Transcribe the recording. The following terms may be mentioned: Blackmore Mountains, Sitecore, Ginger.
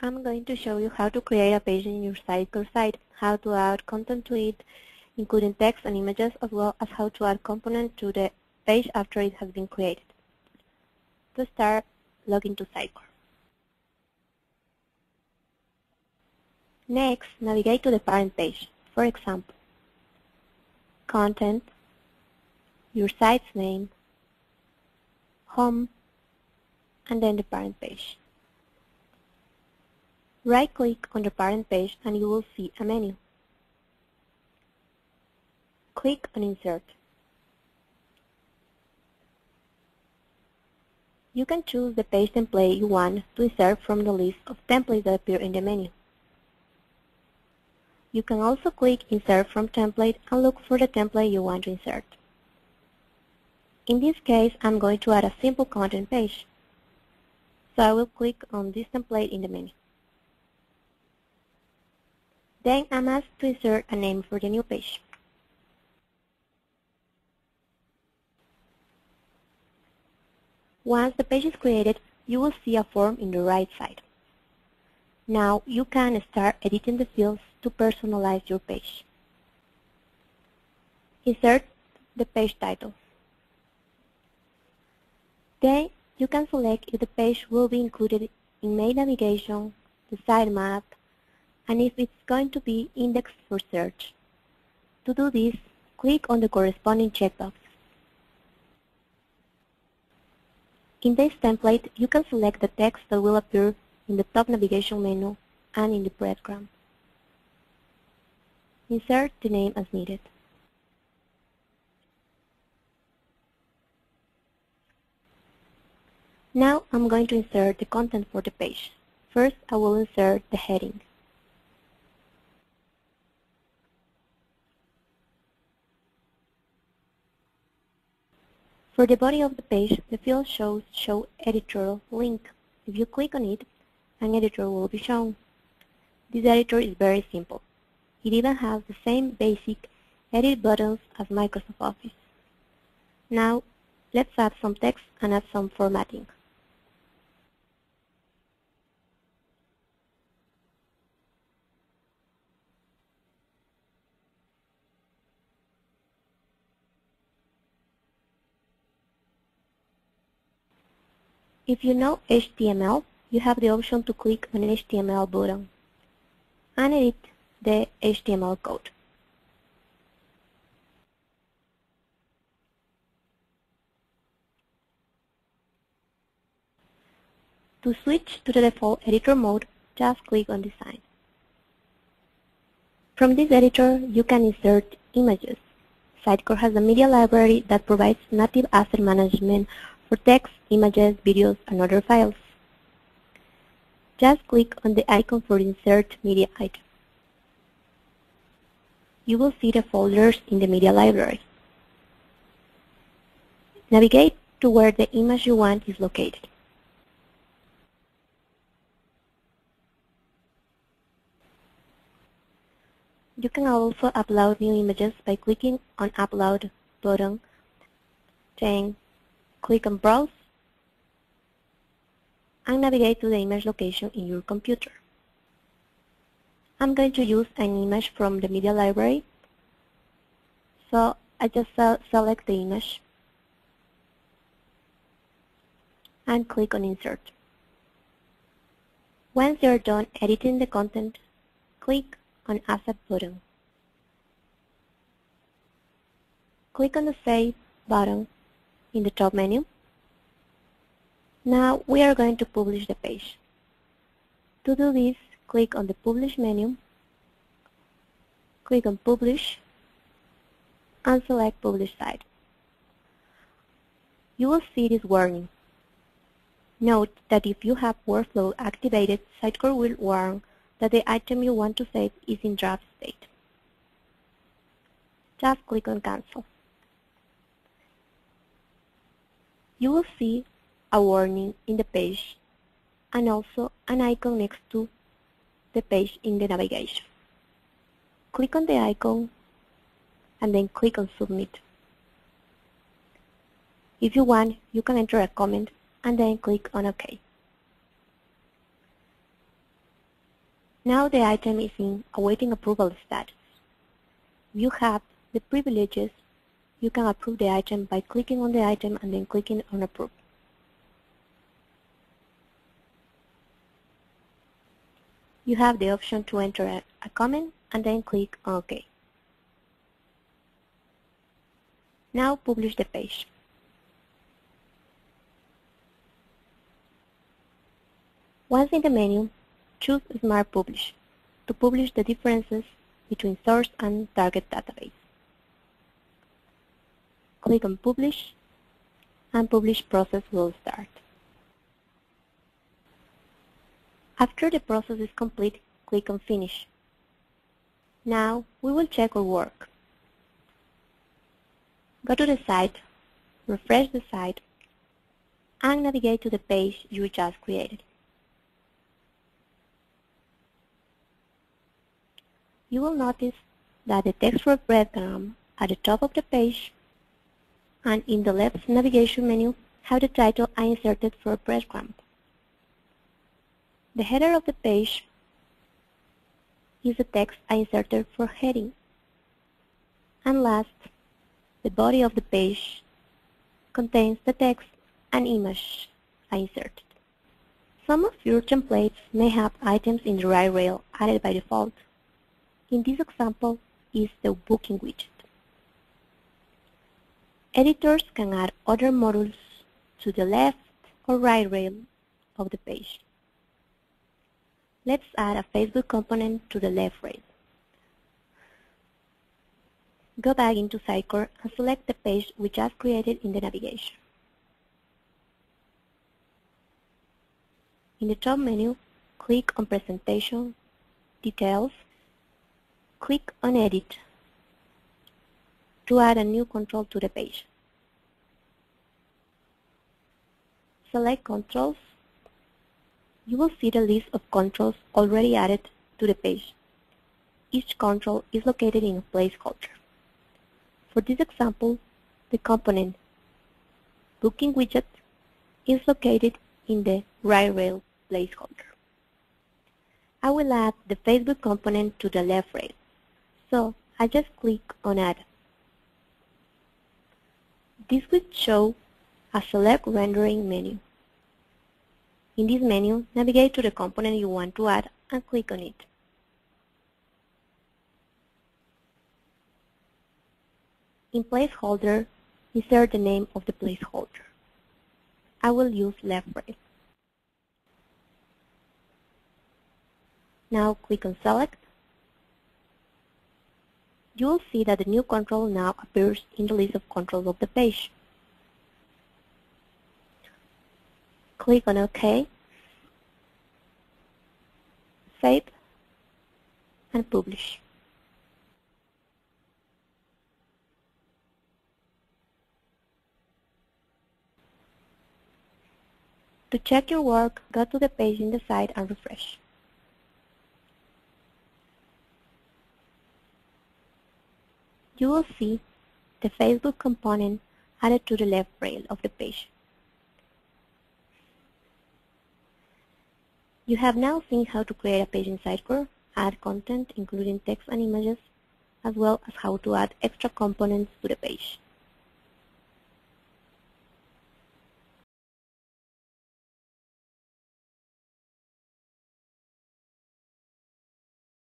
I'm going to show you how to create a page in your Sitecore site, how to add content to it, including text and images, as well as how to add components to the page after it has been created. To start, log into Sitecore. Next, navigate to the parent page. For example, content, your site's name, home, and then the parent page. Right-click on the parent page and you will see a menu. Click on Insert. You can choose the page template you want to insert from the list of templates that appear in the menu. You can also click Insert from Template and look for the template you want to insert. In this case, I'm going to add a simple content page, so I will click on this template in the menu. Then I'm asked to insert a name for the new page. Once the page is created, you will see a form in the right side. Now you can start editing the fields to personalize your page. Insert the page title. Then you can select if the page will be included in main navigation, the sitemap, and if it's going to be indexed for search. To do this, click on the corresponding checkbox. In this template, you can select the text that will appear in the top navigation menu and in the breadcrumb. Insert the name as needed. Now I'm going to insert the content for the page. First, I will insert the heading. For the body of the page, the field shows Show Editorial Link. If you click on it, an editor will be shown. This editor is very simple. It even has the same basic edit buttons as Microsoft Office. Now, let's add some text and add some formatting. If you know HTML, you have the option to click on an HTML button and edit the HTML code. To switch to the default editor mode, just click on Design. From this editor, you can insert images. Sitecore has a media library that provides native asset management for text, images, videos, and other files. Just click on the icon for Insert Media Item. You will see the folders in the media library. Navigate to where the image you want is located. You can also upload new images by clicking on Upload button, then click on Browse and navigate to the image location in your computer. I'm going to use an image from the media library, so I just select the image and click on Insert. Once you're done editing the content, click on Asset button. Click on the Save button in the top menu. Now we are going to publish the page. To do this, click on the Publish menu, click on Publish, and select Publish Site. You will see this warning. Note that if you have workflow activated, Sitecore will warn that the item you want to save is in draft state. Just click on Cancel. You will see a warning in the page and also an icon next to the page in the navigation. Click on the icon and then click on Submit. If you want, you can enter a comment and then click on OK. Now the item is in awaiting approval status. You have the privileges. You can approve the item by clicking on the item and then clicking on approve. You have the option to enter a comment and then click on OK. Now publish the page. Once in the menu, choose Smart Publish to publish the differences between source and target database. Click on Publish, and Publish process will start. After the process is complete, click on Finish. Now we will check our work. Go to the site, refresh the site, and navigate to the page you just created. You will notice that the text for breadcrumb at the top of the page and in the left navigation menu have the title I inserted for breadcrumb. The header of the page is the text I inserted for heading. And last, the body of the page contains the text and image I inserted. Some of your templates may have items in the right rail added by default. In this example is the booking widget. Editors can add other modules to the left or right rail of the page. Let's add a Facebook component to the left rail. Go back into Sitecore and select the page we just created in the navigation. In the top menu, click on Presentation, Details, click on Edit to add a new control to the page. Select Controls. You will see the list of controls already added to the page. Each control is located in a placeholder. For this example, the component Booking Widget is located in the right rail placeholder. I will add the Facebook component to the left rail. So I just click on Add. This will show a Select Rendering menu. In this menu, navigate to the component you want to add and click on it. In Placeholder, insert the name of the placeholder. I will use left rail. Now click on Select. You will see that the new control now appears in the list of controls of the page. Click on OK, Save, and Publish. To check your work, go to the page in the site and refresh. You will see the Facebook component added to the left rail of the page. You have now seen how to create a page in Sitecore, add content including text and images, as well as how to add extra components to the page.